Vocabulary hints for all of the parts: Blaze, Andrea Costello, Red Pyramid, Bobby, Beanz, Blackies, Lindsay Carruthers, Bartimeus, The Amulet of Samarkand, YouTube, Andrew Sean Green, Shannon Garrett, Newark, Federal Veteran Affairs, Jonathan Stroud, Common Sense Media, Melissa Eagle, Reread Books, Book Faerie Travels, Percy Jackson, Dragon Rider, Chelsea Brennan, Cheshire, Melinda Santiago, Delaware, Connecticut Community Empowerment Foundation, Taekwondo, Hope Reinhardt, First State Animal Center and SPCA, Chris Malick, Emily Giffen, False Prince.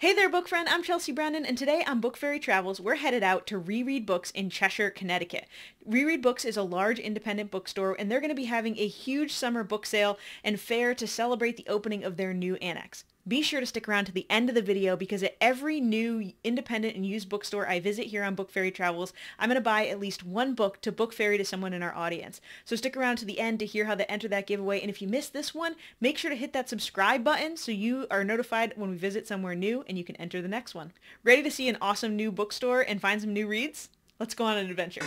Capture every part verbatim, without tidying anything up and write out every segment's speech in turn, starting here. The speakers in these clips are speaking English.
Hey there, book friend. I'm Chelsea Brennan, and today on Book Faerie Travels, we're headed out to Reread Books in Cheshire, Connecticut. Reread Books is a large independent bookstore, and they're going to be having a huge summer book sale and fair to celebrate the opening of their new annex. Be sure to stick around to the end of the video because at every new independent and used bookstore I visit here on Book Faerie Travels, I'm going to buy at least one book to book fairy to someone in our audience. So stick around to the end to hear how to enter that giveaway. And if you missed this one, make sure to hit that subscribe button so you are notified when we visit somewhere new and you can enter the next one. Ready to see an awesome new bookstore and find some new reads? Let's go on an adventure.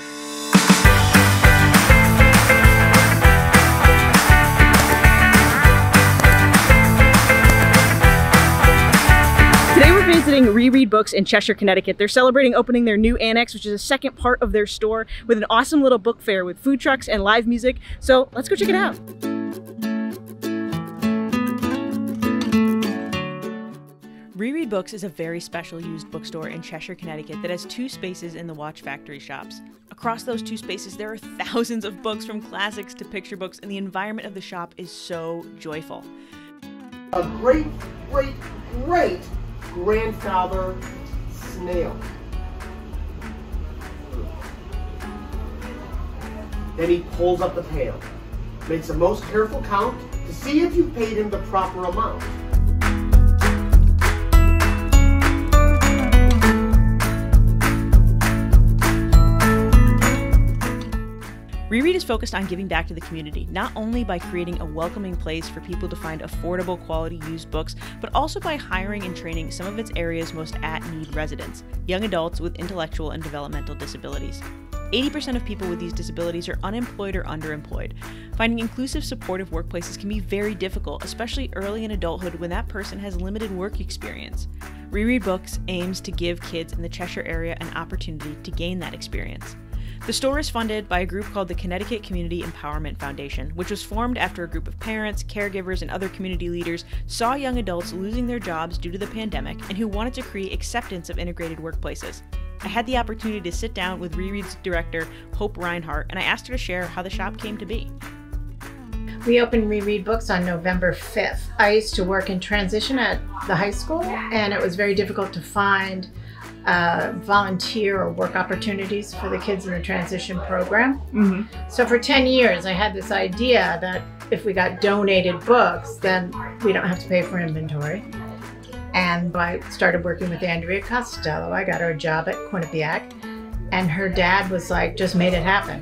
Visiting Reread Books in Cheshire, Connecticut. They're celebrating opening their new annex, which is a second part of their store, with an awesome little book fair with food trucks and live music. So let's go check it out. Reread Books is a very special used bookstore in Cheshire, Connecticut that has two spaces in the Watch Factory Shops. Across those two spaces, there are thousands of books, from classics to picture books, and the environment of the shop is so joyful. A great, great, great grandfather snail. Then he pulls up the pail, makes a most careful count to see if you paid him the proper amount. Reread is focused on giving back to the community, not only by creating a welcoming place for people to find affordable quality used books, but also by hiring and training some of its area's most at-need residents, young adults with intellectual and developmental disabilities. eighty percent of people with these disabilities are unemployed or underemployed. Finding inclusive, supportive workplaces can be very difficult, especially early in adulthood when that person has limited work experience. Reread Books aims to give kids in the Cheshire area an opportunity to gain that experience. The store is funded by a group called the Connecticut Community Empowerment Foundation, which was formed after a group of parents, caregivers, and other community leaders saw young adults losing their jobs due to the pandemic and who wanted to create acceptance of integrated workplaces. I had the opportunity to sit down with Reread's director, Hope Reinhardt, and I asked her to share how the shop came to be. We opened Reread Books on November fifth. I used to work in transition at the high school, and it was very difficult to find Uh, volunteer or work opportunities for the kids in the transition program. Mm-hmm. So for ten years I had this idea that if we got donated books, then we don't have to pay for inventory. And I started working with Andrea Costello. I got her a job at Quinnipiac, and her dad was like, just made it happen.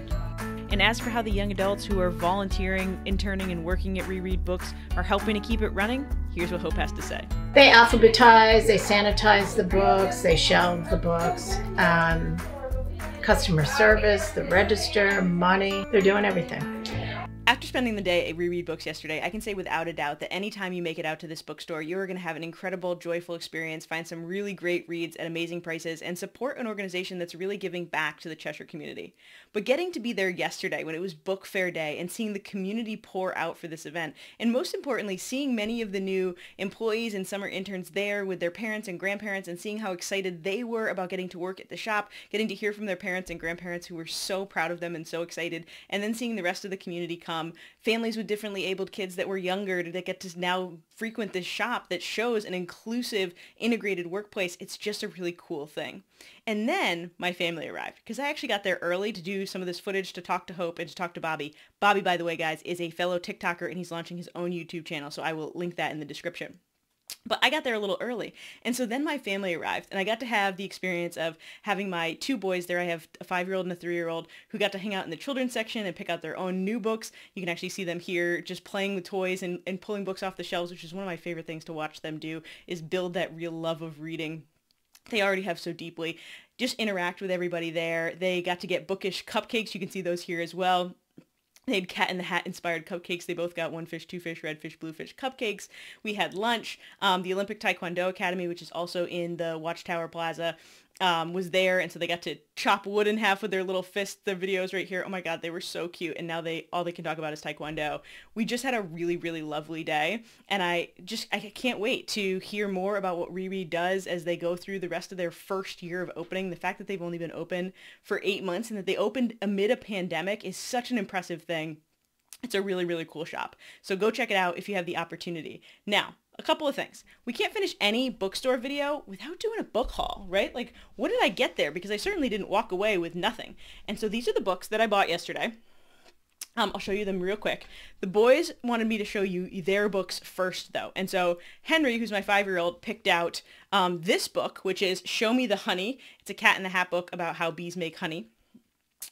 And as for how the young adults who are volunteering, interning, and working at Reread Books are helping to keep it running, here's what Hope has to say. They alphabetize, they sanitize the books, they shelve the books, um, customer service, the register, money, they're doing everything. After spending the day at Reread Books yesterday, I can say without a doubt that anytime you make it out to this bookstore, you're going to have an incredible, joyful experience, find some really great reads at amazing prices, and support an organization that's really giving back to the Cheshire community. But getting to be there yesterday when it was Book Fair Day and seeing the community pour out for this event, and most importantly, seeing many of the new employees and summer interns there with their parents and grandparents and seeing how excited they were about getting to work at the shop, getting to hear from their parents and grandparents who were so proud of them and so excited, and then seeing the rest of the community come. Um, families with differently abled kids that were younger that get to now frequent this shop that shows an inclusive, integrated workplace. It's just a really cool thing. And then my family arrived because I actually got there early to do some of this footage, to talk to Hope and to talk to Bobby. Bobby, by the way, guys, is a fellow TikToker, and he's launching his own YouTube channel, so I will link that in the description. But I got there a little early, and so then my family arrived, and I got to have the experience of having my two boys there. I have a five-year-old and a three-year-old who got to hang out in the children's section and pick out their own new books. You can actually see them here just playing with toys and, and pulling books off the shelves, which is one of my favorite things to watch them do, is build that real love of reading they already have so deeply. Just interact with everybody there. They got to get bookish cupcakes. You can see those here as well. They had Cat in the Hat inspired cupcakes. They both got one fish, two fish, red fish, blue fish cupcakes. We had lunch. Um, the Olympic Taekwondo Academy, which is also in the Watchtower Plaza, um, was there. And so they got to chop wood in half with their little fists. The video's right here. Oh my God, they were so cute. And now they all they can talk about is Taekwondo. We just had a really, really lovely day. And I just, I can't wait to hear more about what Reread does as they go through the rest of their first year of opening. The fact that they've only been open for eight months and that they opened amid a pandemic is such an impressive thing. It's a really, really cool shop. So go check it out if you have the opportunity. Now, a couple of things. We can't finish any bookstore video without doing a book haul, right? Like, what did I get there? Because I certainly didn't walk away with nothing. And so these are the books that I bought yesterday. Um, I'll show you them real quick. The boys wanted me to show you their books first, though. And so Henry, who's my five-year-old, picked out um, this book, which is Show Me the Honey. It's a Cat in the Hat book about how bees make honey.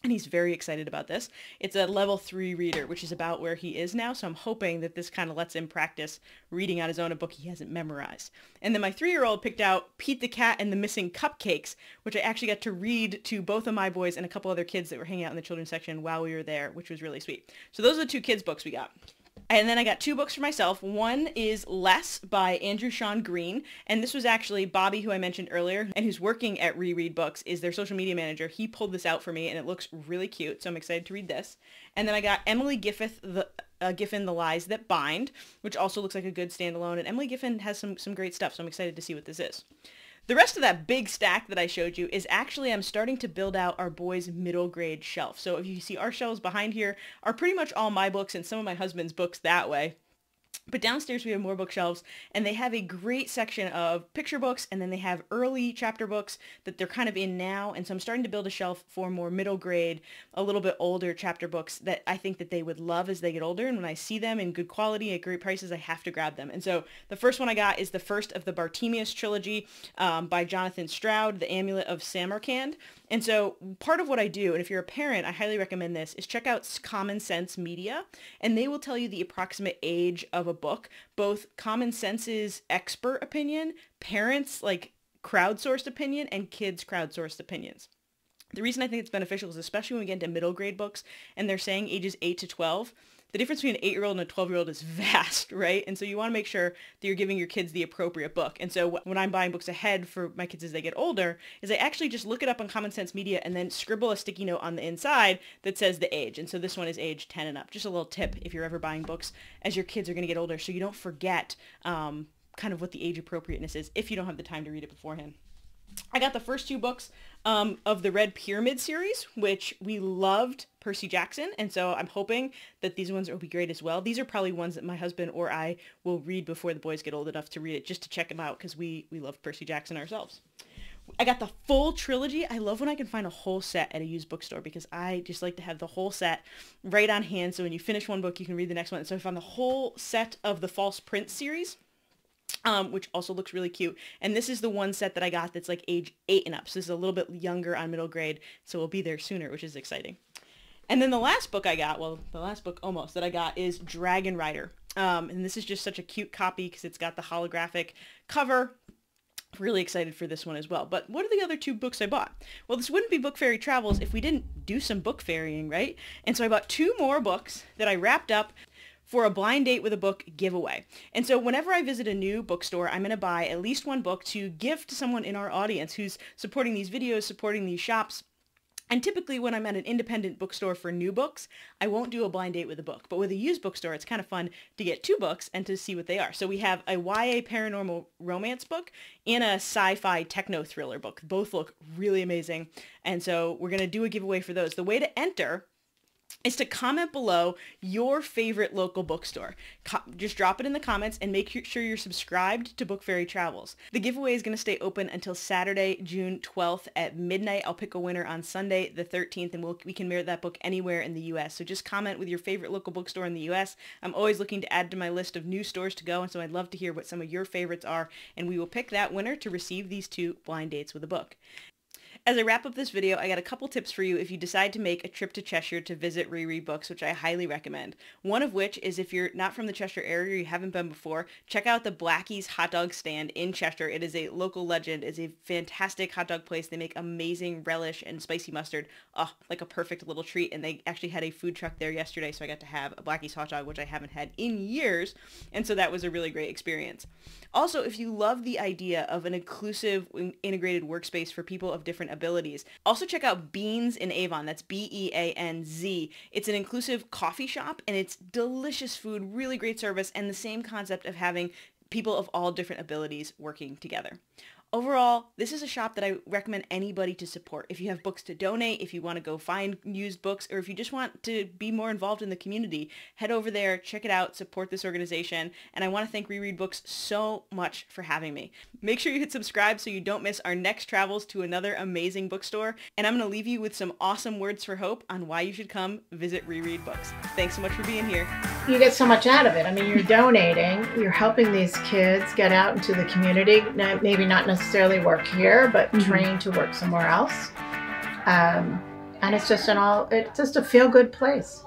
And he's very excited about this. It's a level three reader, which is about where he is now. So I'm hoping that this kind of lets him practice reading on his own a book he hasn't memorized. And then my three-year-old picked out Pete the Cat and the Missing Cupcakes, which I actually got to read to both of my boys and a couple other kids that were hanging out in the children's section while we were there, which was really sweet. So those are the two kids' books we got. And then I got two books for myself. One is Less by Andrew Sean Green. And this was actually Bobby, who I mentioned earlier, and who's working at Reread Books, is their social media manager. He pulled this out for me, and it looks really cute, so I'm excited to read this. And then I got Emily Giffen, the, uh, Giffen, The Lies That Bind, which also looks like a good standalone. And Emily Giffen has some, some great stuff, so I'm excited to see what this is. The rest of that big stack that I showed you is actually I'm starting to build out our boys' middle grade shelf. So if you see our shelves behind here are pretty much all my books and some of my husband's books that way. But downstairs we have more bookshelves, and they have a great section of picture books, and then they have early chapter books that they're kind of in now. And so I'm starting to build a shelf for more middle grade, a little bit older chapter books that I think that they would love as they get older. And when I see them in good quality at great prices, I have to grab them. And so the first one I got is the first of the Bartimeus trilogy um, by Jonathan Stroud, The Amulet of Samarkand. And so part of what I do, and if you're a parent, I highly recommend this, is check out Common Sense Media, and they will tell you the approximate age of a book, both Common Sense's expert opinion, parents like crowdsourced opinion, and kids crowdsourced opinions. The reason I think it's beneficial is especially when we get into middle grade books and they're saying ages eight to twelve, the difference between an eight-year-old and a twelve-year-old is vast, right? And so you want to make sure that you're giving your kids the appropriate book. And so when I'm buying books ahead for my kids as they get older, is I actually just look it up on Common Sense Media and then scribble a sticky note on the inside that says the age. And so this one is age ten and up. Just a little tip if you're ever buying books as your kids are going to get older, so you don't forget um, kind of what the age appropriateness is if you don't have the time to read it beforehand. I got the first two books um, of the Red Pyramid series, which we loved Percy Jackson, and so I'm hoping that these ones will be great as well. These are probably ones that my husband or I will read before the boys get old enough to read it, just to check them out, because we, we love Percy Jackson ourselves. I got the full trilogy. I love when I can find a whole set at a used bookstore, because I just like to have the whole set right on hand, so when you finish one book, you can read the next one. And so I found the whole set of the False Prince series, Um, which also looks really cute. And this is the one set that I got that's like age eight and up. So this is a little bit younger on middle grade, so we'll be there sooner, which is exciting. And then the last book I got, well, the last book almost that I got is Dragon Rider. Um, and this is just such a cute copy because it's got the holographic cover. Really excited for this one as well. But what are the other two books I bought? Well, this wouldn't be Book Faerie Travels if we didn't do some book fairying, right? And so I bought two more books that I wrapped up for a blind date with a book giveaway. And so whenever I visit a new bookstore, I'm gonna buy at least one book to give to someone in our audience who's supporting these videos, supporting these shops. And typically when I'm at an independent bookstore for new books, I won't do a blind date with a book. But with a used bookstore, it's kind of fun to get two books and to see what they are. So we have a Y A paranormal romance book and a sci-fi techno thriller book. Both look really amazing. And so we're gonna do a giveaway for those. The way to enter is to comment below your favorite local bookstore. Co just drop it in the comments and make sure you're subscribed to Book Faerie Travels. The giveaway is going to stay open until Saturday, June twelfth at midnight. I'll pick a winner on Sunday, the thirteenth, and we'll, we can mail that book anywhere in the U S So just comment with your favorite local bookstore in the U S I'm always looking to add to my list of new stores to go, and so I'd love to hear what some of your favorites are, and we will pick that winner to receive these two blind dates with a book. As I wrap up this video, I got a couple tips for you if you decide to make a trip to Cheshire to visit Reread Books, which I highly recommend. One of which is if you're not from the Cheshire area or you haven't been before, check out the Blackies hot dog stand in Cheshire. It is a local legend. It's a fantastic hot dog place. They make amazing relish and spicy mustard. Oh, like a perfect little treat. And they actually had a food truck there yesterday, so I got to have a Blackies hot dog, which I haven't had in years. And so that was a really great experience. Also, if you love the idea of an inclusive, integrated workspace for people of different abilities. Also check out Beanz in Avon. That's B E A N Z. It's an inclusive coffee shop, and it's delicious food, really great service, and the same concept of having people of all different abilities working together. Overall, this is a shop that I recommend anybody to support. If you have books to donate, if you want to go find used books, or if you just want to be more involved in the community, head over there, check it out, support this organization. And I want to thank Reread Books so much for having me. Make sure you hit subscribe so you don't miss our next travels to another amazing bookstore. And I'm going to leave you with some awesome words for hope on why you should come visit Reread Books. Thanks so much for being here. You get so much out of it. I mean, you're donating, you're helping these kids get out into the community, maybe not necessarily necessarily work here, but mm-hmm. train to work somewhere else. Um, and it's just an all, it's just a feel good place.